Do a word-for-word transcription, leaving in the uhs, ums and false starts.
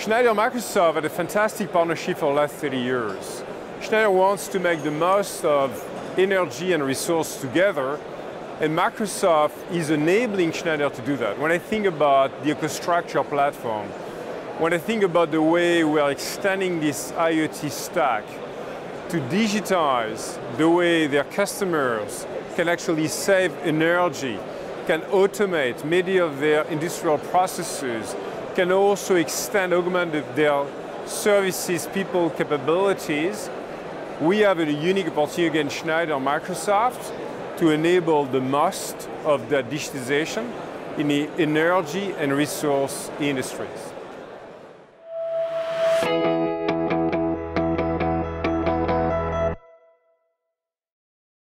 Schneider and Microsoft had a fantastic partnership for the last thirty years. Schneider wants to make the most of energy and resource together, and Microsoft is enabling Schneider to do that. When I think about the EcoStruxure platform, when I think about the way we are extending this IoT stack to digitize the way their customers can actually save energy, can automate many of their industrial processes, can also extend, augment their services, people capabilities, we have a unique opportunity against Schneider and Microsoft to enable the most of the digitization in the energy and resource industries.